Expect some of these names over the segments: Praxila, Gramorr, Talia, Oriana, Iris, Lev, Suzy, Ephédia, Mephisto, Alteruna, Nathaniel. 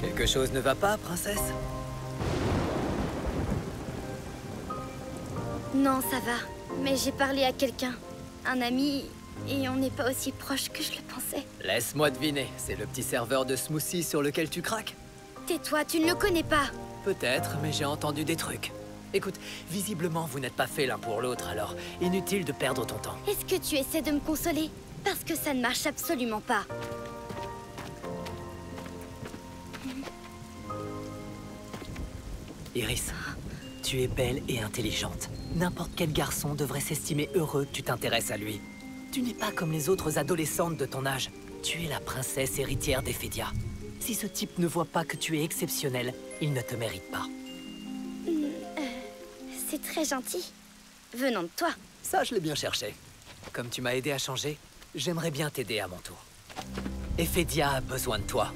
Quelque chose ne va pas, princesse? Non, ça va. Mais j'ai parlé à quelqu'un. Un ami, et on n'est pas aussi proche que je le pensais. Laisse-moi deviner, c'est le petit serveur de smoothie sur lequel tu craques? Tais-toi, tu ne le connais pas. Peut-être, mais j'ai entendu des trucs. Écoute, visiblement vous n'êtes pas faits l'un pour l'autre, alors inutile de perdre ton temps. Est-ce que tu essaies de me consoler? Parce que ça ne marche absolument pas. Iris, tu es belle et intelligente. N'importe quel garçon devrait s'estimer heureux que tu t'intéresses à lui. Tu n'es pas comme les autres adolescentes de ton âge. Tu es la princesse héritière d'Ephédia. Si ce type ne voit pas que tu es exceptionnelle, il ne te mérite pas. C'est très gentil, venant de toi. Ça, je l'ai bien cherché. Comme tu m'as aidé à changer, j'aimerais bien t'aider à mon tour. Ephédia a besoin de toi.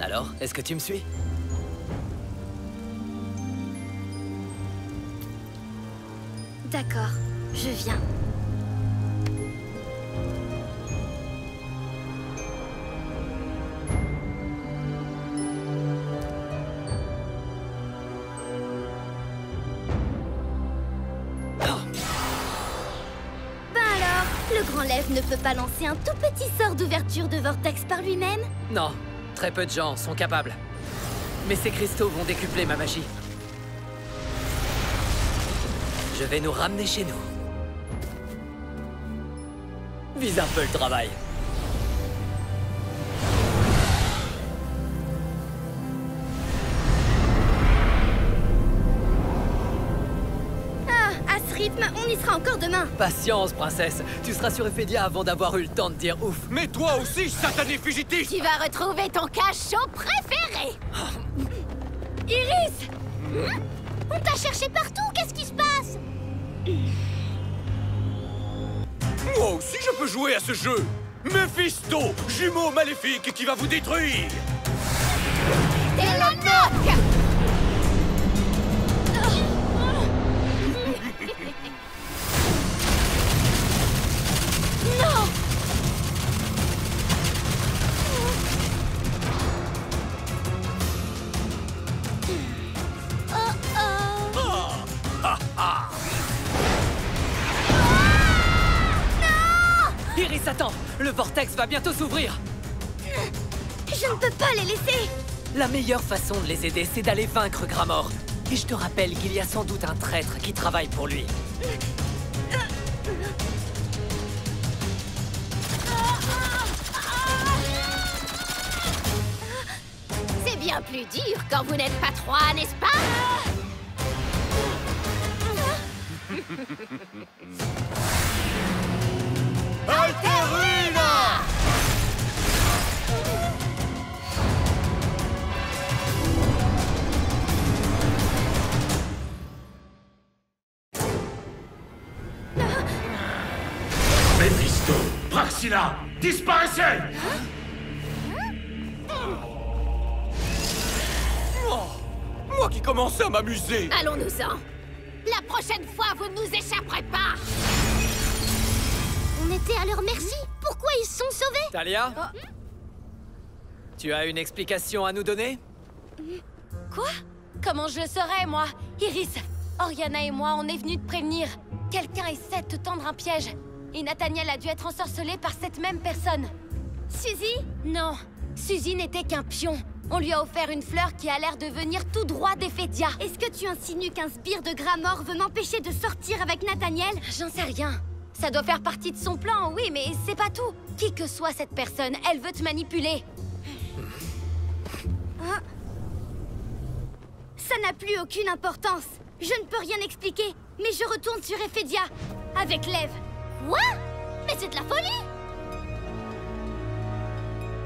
Alors, est-ce que tu me suis ? D'accord, je viens. Oh. Ben alors, le grand Lev ne peut pas lancer un tout petit sort d'ouverture de vortex par lui-même? Non, très peu de gens sont capables. Mais ces cristaux vont décupler ma magie. Je vais nous ramener chez nous. Vise un peu le travail. Ah, à ce rythme, on y sera encore demain. Patience, princesse. Tu seras sur Ephédia avant d'avoir eu le temps de dire ouf. Mais toi aussi, satané fugitif! Tu vas retrouver ton cachot préféré. Iris! On t'a cherché partout, qu'est-ce qui se passe? Moi aussi je peux jouer à ce jeu! Mephisto, jumeau maléfique qui va vous détruire! T'es la note! Non! Iris, attends! Le vortex va bientôt s'ouvrir! Je ne peux pas les laisser! La meilleure façon de les aider, c'est d'aller vaincre Gramorr. Et je te rappelle qu'il y a sans doute un traître qui travaille pour lui. C'est bien plus dur quand vous n'êtes pas trois, n'est-ce pas? Alteruna! Mephisto, Praxila, disparaissez! Moi qui commençais à m'amuser! Allons-nous-en! La prochaine fois, vous ne nous échapperez pas! On était à leur merci. Pourquoi ils se sont sauvés? Talia, tu as une explication à nous donner? Quoi? Comment je le saurais, moi? Iris, Oriana et moi, on est venus te prévenir. Quelqu'un essaie de te tendre un piège. Et Nathaniel a dû être ensorcelé par cette même personne. Suzy? Non, Suzy n'était qu'un pion. On lui a offert une fleur qui a l'air de venir tout droit d'Ephédia. Est-ce que tu insinues qu'un sbire de Gramorr veut m'empêcher de sortir avec Nathaniel? J'en sais rien. Ça doit faire partie de son plan, oui, mais c'est pas tout. Qui que soit cette personne, elle veut te manipuler. Hein? Ça n'a plus aucune importance. Je ne peux rien expliquer, mais je retourne sur Ephédia, avec Lev. Quoi? Mais c'est de la folie!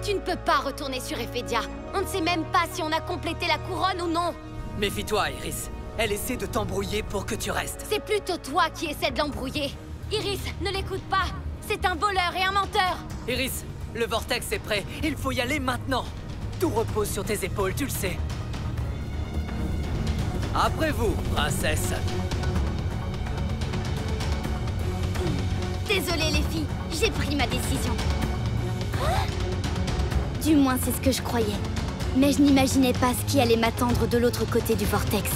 Tu ne peux pas retourner sur Ephédia. On ne sait même pas si on a complété la couronne ou non. Méfie-toi, Iris. Elle essaie de t'embrouiller pour que tu restes. C'est plutôt toi qui essaies de l'embrouiller. Iris, ne l'écoute pas! C'est un voleur et un menteur! Iris, le vortex est prêt. Il faut y aller maintenant. Tout repose sur tes épaules, tu le sais. Après vous, princesse. Désolée, les filles. J'ai pris ma décision. Du moins, c'est ce que je croyais. Mais je n'imaginais pas ce qui allait m'attendre de l'autre côté du vortex.